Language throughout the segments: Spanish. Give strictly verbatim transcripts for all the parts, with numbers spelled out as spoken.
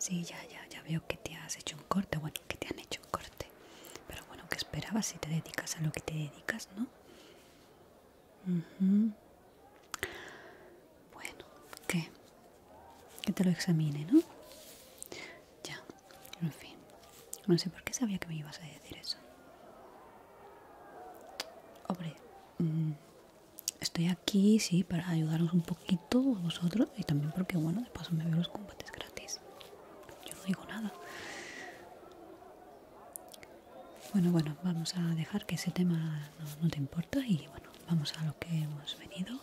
Sí, ya, ya, ya veo que te has hecho un corte, bueno, que te han hecho un corte. Pero bueno, ¿qué esperabas si te dedicas a lo que te dedicas, no? Uh-huh. Bueno, ¿qué? Que te lo examine, ¿no? Ya, en fin. No sé por qué sabía que me ibas a decir eso. Hombre, mmm, estoy aquí, sí, para ayudaros un poquito vosotros y también porque, bueno, de paso me veo los combates gratis. Yo no digo nada. Bueno, bueno, vamos a dejar que ese tema no, no te importa y, bueno, vamos a lo que hemos venido.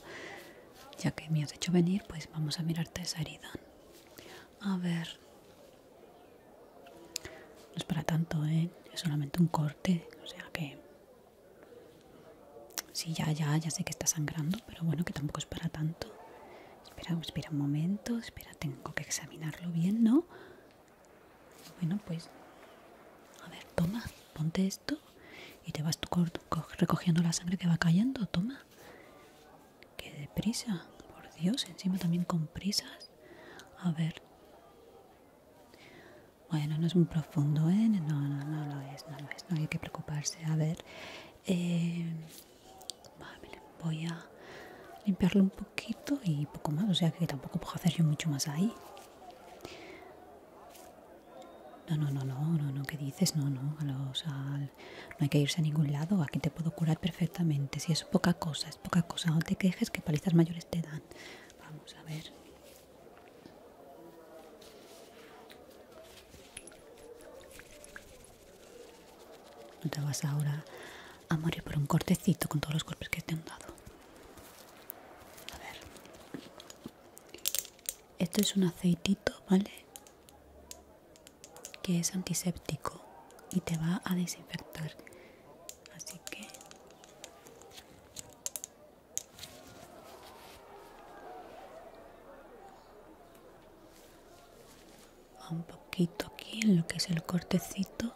Ya que me has hecho venir, pues vamos a mirarte esa herida. A ver. No es para tanto, ¿eh? Es solamente un corte, o sea que... Sí, ya, ya, ya sé que está sangrando, pero bueno, que tampoco es para tanto. Espera, espera un momento, espera, tengo que examinarlo bien, ¿no? Bueno, pues... A ver, toma, ponte esto y te vas tú recogiendo la sangre que va cayendo, toma. ¡Qué deprisa! Por Dios, encima también con prisas. A ver. Bueno, no es muy profundo, ¿eh? No, no, no lo es, no lo es. No hay que preocuparse. A ver. Eh, vale, voy a limpiarlo un poquito y poco más. O sea que tampoco puedo hacer yo mucho más ahí. No, no, no, no, no, no, ¿qué dices? No, no, a los, al, no hay que irse a ningún lado, aquí te puedo curar perfectamente, si es poca cosa, es poca cosa, no te quejes que palizas mayores te dan. Vamos a ver. No te vas ahora a morir por un cortecito con todos los golpes que te han dado. A ver. Esto es un aceitito, ¿vale? Que es antiséptico y te va a desinfectar, así que un poquito aquí en lo que es el cortecito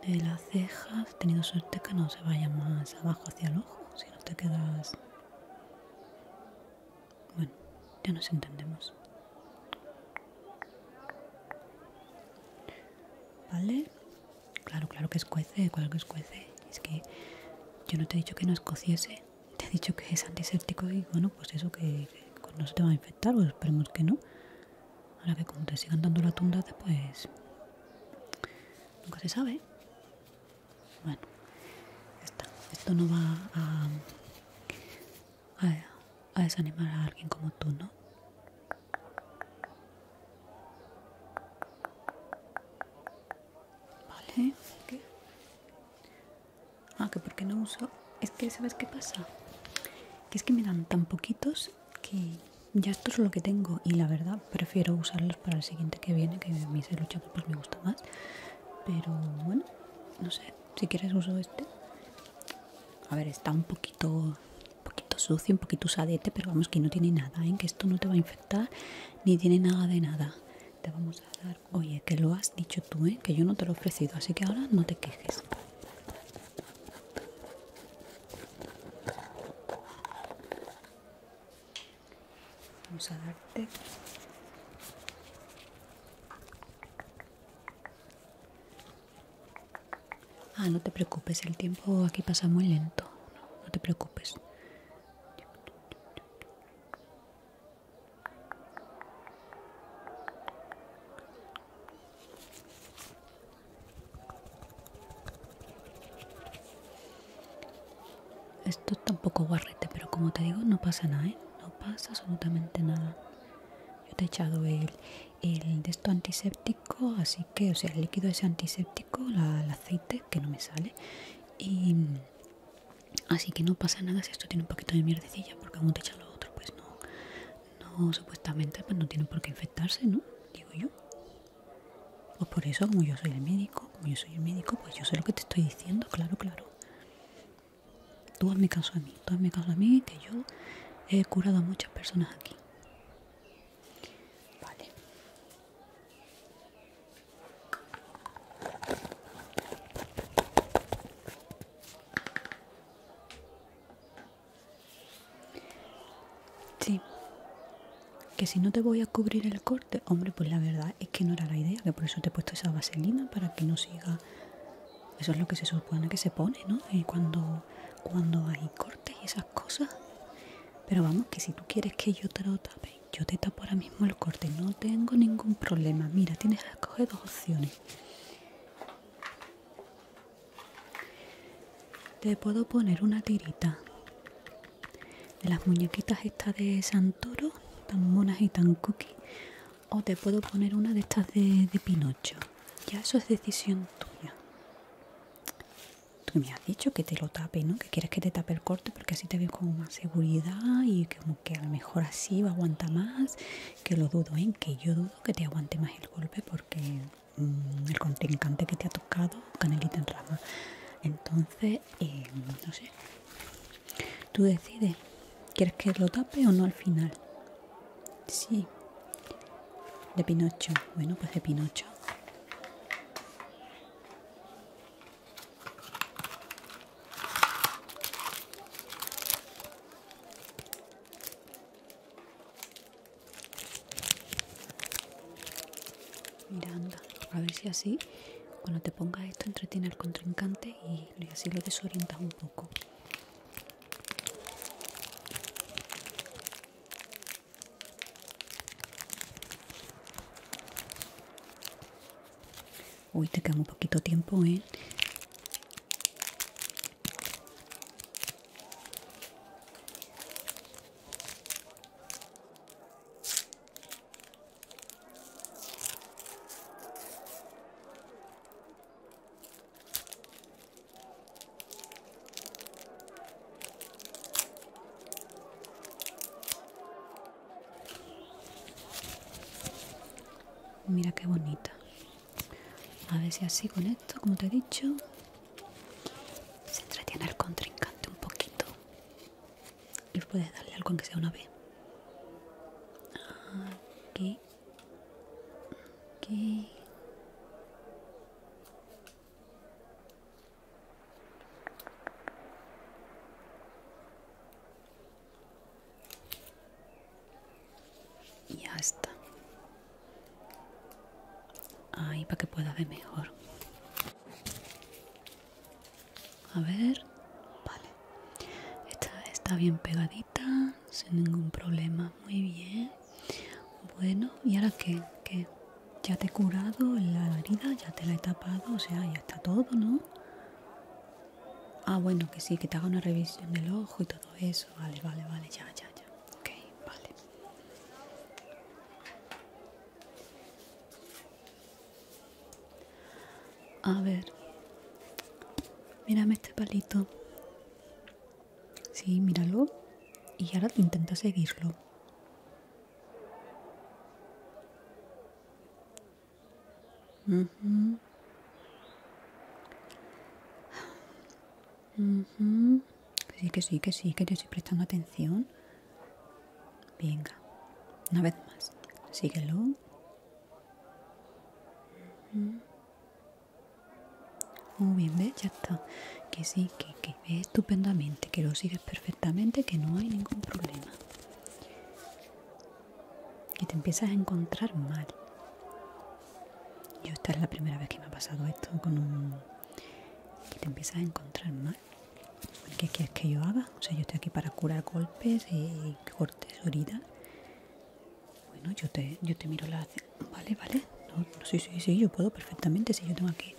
de las cejas, teniendo suerte que no se vaya más abajo hacia el ojo, si no te quedas, bueno, ya nos entendemos. ¿Vale? Claro, claro que escuece, claro que escuece. Es que yo no te he dicho que no escociese, te he dicho que es antiséptico y bueno, pues eso que, que no se te va a infectar, pues esperemos que no. Ahora que como te sigan dando la tunda, pues nunca se sabe. Bueno, ya está. Esto no va a, a, a desanimar a alguien como tú, ¿no? ¿Eh? ¿Qué? Ah, que porque no uso... Es que, ¿sabes qué pasa? Que es que me dan tan poquitos que ya esto es lo que tengo. Y la verdad, prefiero usarlos para el siguiente que viene, que a mí ese luchador pues me gusta más. Pero bueno, no sé, si quieres uso este. A ver, está un poquito, un poquito sucio, un poquito usadete, pero vamos que no tiene nada, ¿eh? Que esto no te va a infectar, ni tiene nada de nada. Te vamos a dar, oye, que lo has dicho tú, ¿eh? Que yo no te lo he ofrecido, así que ahora no te quejes. Vamos a darte ah, no te preocupes, el tiempo aquí pasa muy lento, no, no te preocupes. Esto está un poco guarrete, pero como te digo, no pasa nada, ¿eh? No pasa absolutamente nada. Yo te he echado el, el de esto antiséptico, así que, o sea, el líquido es antiséptico, la, el aceite, que no me sale. Y así que no pasa nada si esto tiene un poquito de mierdecilla, porque como te he echado lo otro, pues no, no, supuestamente, pues no tiene por qué infectarse, ¿no? Digo yo. Pues por eso, como yo soy el médico, como yo soy el médico, pues yo sé lo que te estoy diciendo, claro, claro. Tú hazme caso a mí, tú hazme caso a mí, que yo he curado a muchas personas aquí. Vale. Sí. que si no te voy a cubrir el corte, hombre, pues la verdad es que no era la idea, que por eso te he puesto esa vaselina, para que no siga. Eso es lo que se supone que se pone, ¿no? Eh, cuando, cuando hay cortes y esas cosas. Pero vamos, que si tú quieres que yo te lo tape, yo te tapo ahora mismo el corte, no tengo ningún problema. Mira, tienes que escoger dos opciones. Te puedo poner una tirita de las muñequitas estas de Santoro, tan monas y tan cookie, o te puedo poner una de estas de, de Pinocho. Ya eso es decisión tuya. Tú me has dicho que te lo tape, ¿no? Que quieres que te tape el corte porque así te ves con más seguridad y como que a lo mejor así va a aguantar más, que lo dudo, ¿eh? Que yo dudo que te aguante más el golpe porque mmm, el contrincante que te ha tocado, canelita en rama. Entonces, eh, no sé, tú decides, ¿quieres que lo tape o no al final? Sí, de Pinocho, bueno, pues de Pinocho. Mira, anda, a ver si así... Cuando te pongas esto, entretiene al contrincante y así lo desorientas un poco. Uy, te queda muy poquito tiempo, ¿eh? Mira qué bonita. A ver si así con esto, como te he dicho, se entretiene al contrincante un poquito. Y puedes darle algo aunque sea una vez. Aquí. Aquí. Y ya está. Ahí para que pueda ver mejor. A ver, vale. Esta está bien pegadita, sin ningún problema. Muy bien. Bueno, ¿y ahora qué? ¿Qué? Ya te he curado la herida, ya te la he tapado, o sea, ya está todo, ¿no? Ah, bueno, que sí, que te haga una revisión del ojo y todo eso. Vale, vale, vale, ya, ya, ya. A ver, mírame este palito. Sí, míralo. Y ahora intenta seguirlo. Uh-huh. Uh-huh. Sí, que sí, que sí, que te estoy prestando atención. Venga, una vez más. Síguelo. Uh-huh. Muy bien, ¿ves? Ya está. Que sí, que, que ves estupendamente, que lo sigues perfectamente, que no hay ningún problema. Y te empiezas a encontrar mal. Yo esta es la primera vez que me ha pasado esto con un... Que te empiezas a encontrar mal. ¿Qué quieres que yo haga? O sea, yo estoy aquí para curar golpes y cortes, heridas. Bueno, yo te, yo te miro la... Vale, vale. No, no, sí, sí, sí, yo puedo perfectamente. Si yo tengo aquí...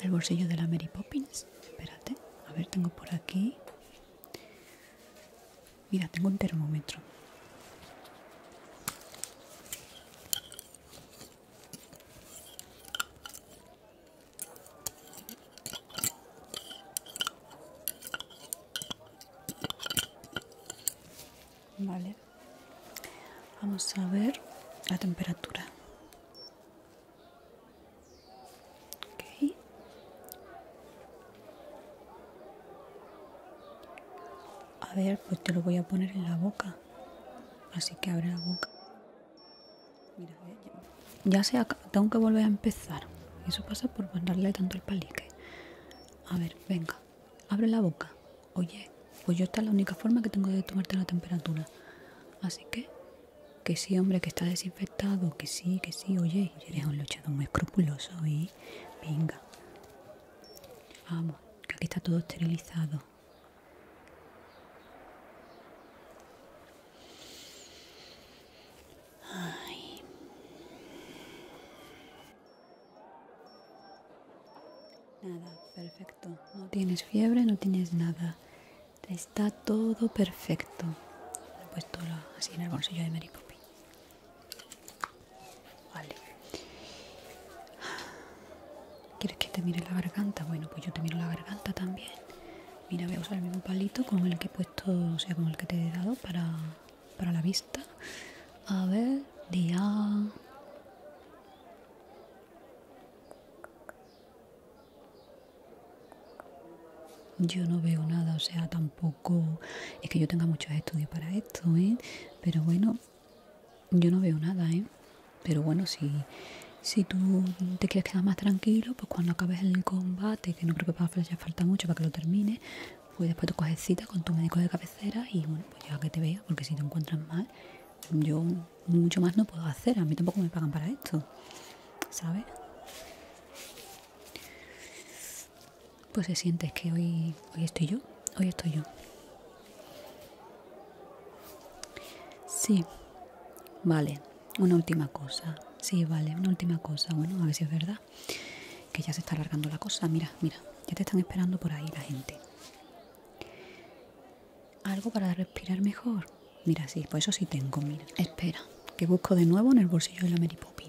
El bolsillo de la Mary Poppins. Espérate. A ver, tengo por aquí. Mira, tengo un termómetro. Vale. Vamos a ver la temperatura. A ver, pues te lo voy a poner en la boca. Así que abre la boca. Mira, ya se acaba. Tengo que volver a empezar. Eso pasa por ponerle tanto el palique. A ver, venga. Abre la boca. Oye, pues yo esta es la única forma que tengo de tomarte la temperatura. Así que que sí, hombre, que está desinfectado, que sí, que sí, oye, eres un luchador muy escrupuloso y venga. Vamos, que aquí está todo esterilizado. Nada, perfecto. No tienes fiebre, no tienes nada. Está todo perfecto. He puesto así en el bolsillo de Mary Poppy. Vale. ¿Quieres que te mire la garganta? Bueno, pues yo te miro la garganta también. Mira, voy a usar el mismo palito con el que he puesto, o sea, con el que te he dado para, para la vista. A ver, día... Yo no veo nada, o sea, tampoco es que yo tenga muchos estudios para esto, ¿eh? Pero bueno, yo no veo nada, ¿eh? Pero bueno, si, si tú te quieres quedar más tranquilo, pues cuando acabes el combate, que no creo que para ya falta mucho para que lo termine, pues después tú coges cita con tu médico de cabecera y bueno, pues ya que te vea, porque si te encuentras mal, yo mucho más no puedo hacer, a mí tampoco me pagan para esto, ¿sabes? Pues se siente, es que hoy, hoy estoy yo, hoy estoy yo. Sí, vale, una última cosa, sí, vale, una última cosa, bueno, a ver si es verdad, que ya se está alargando la cosa, mira, mira, ya te están esperando por ahí la gente. ¿Algo para respirar mejor? Mira, sí, pues eso sí tengo, mira, espera, que busco de nuevo en el bolsillo de la Mary Poppy.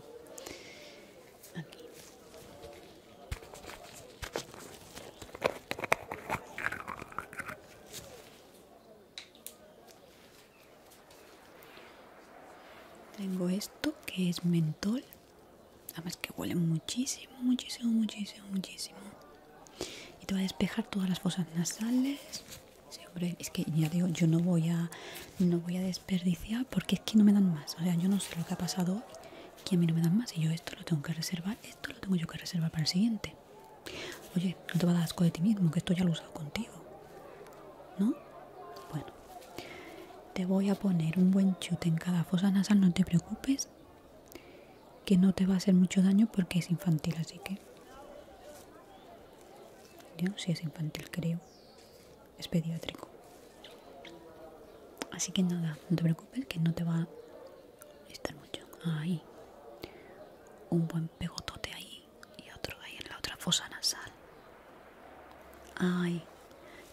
Tengo esto que es mentol, además que huele muchísimo, muchísimo, muchísimo, muchísimo. Y te va a despejar todas las fosas nasales. Sí, hombre, es que ya digo, yo no voy a, no voy a desperdiciar porque es que no me dan más. O sea, yo no sé lo que ha pasado hoy, que a mí no me dan más. Y yo esto lo tengo que reservar, esto lo tengo yo que reservar para el siguiente. Oye, no te va a dar asco de ti mismo, que esto ya lo he usado contigo, ¿no? Bueno. Te voy a poner un buen chute en cada fosa nasal, no te preocupes, que no te va a hacer mucho daño porque es infantil, así que... Yo sí es infantil, creo. Es pediátrico. Así que nada, no te preocupes, que no te va a estar mucho. Ahí. Un buen pegotote ahí y otro ahí en la otra fosa nasal. Ahí.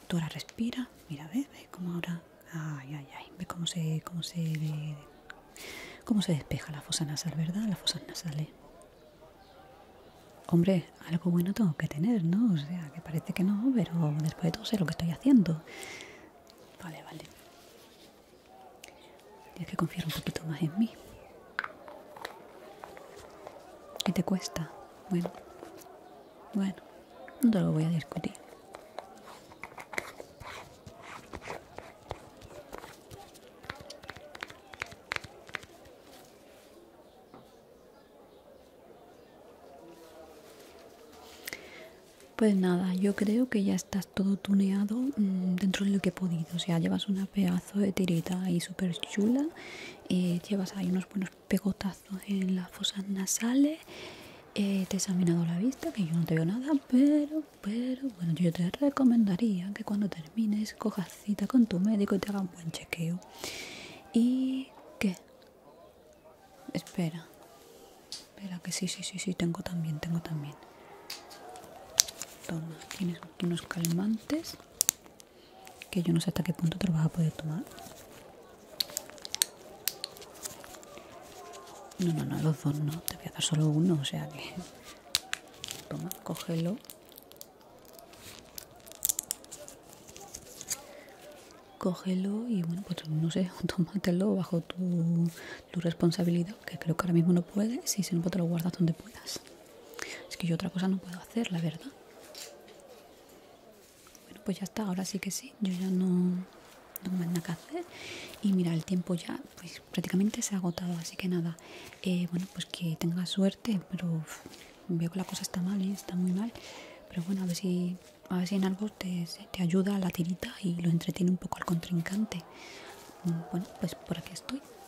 Tú ahora respira. Mira, ves, ves cómo ahora... Ay, ay, ay, ve cómo se, cómo se, cómo se despeja la fosa nasal, ¿verdad? Las fosas nasales. Hombre, algo bueno tengo que tener, ¿no? O sea, que parece que no, pero después de todo sé lo que estoy haciendo. Vale, vale. Tienes que confiar un poquito más en mí. ¿Qué te cuesta? Bueno, bueno, no te lo voy a discutir. Pues nada, yo creo que ya estás todo tuneado mmm, dentro de lo que he podido. O sea, llevas una pedazo de tirita ahí súper chula. Eh, llevas ahí unos buenos pegotazos en las fosas nasales. Eh, te he examinado la vista, que yo no te veo nada, pero, pero, bueno, yo te recomendaría que cuando termines cojas cita con tu médico y te haga un buen chequeo. ¿Y qué? Espera. Espera, que sí, sí, sí, sí, tengo también, tengo también. Toma, tienes aquí unos calmantes que yo no sé hasta qué punto te los vas a poder tomar. No, no, no, los dos no, te voy a dar solo uno, o sea que... Toma, cógelo. Cógelo y bueno, pues no sé, tómatelo bajo tu, tu responsabilidad, que creo que ahora mismo no puedes, y si no, pues te lo guardas donde puedas. Es que yo otra cosa no puedo hacer, la verdad. Pues ya está, ahora sí que sí, yo ya no, no me nada que hacer y mira, el tiempo ya pues prácticamente se ha agotado, así que nada, eh, bueno, pues que tenga suerte, pero uf, veo que la cosa está mal, ¿eh? Está muy mal, pero bueno, a ver si, a ver si en algo te, te ayuda la tirita y lo entretiene un poco al contrincante. Bueno, pues por aquí estoy.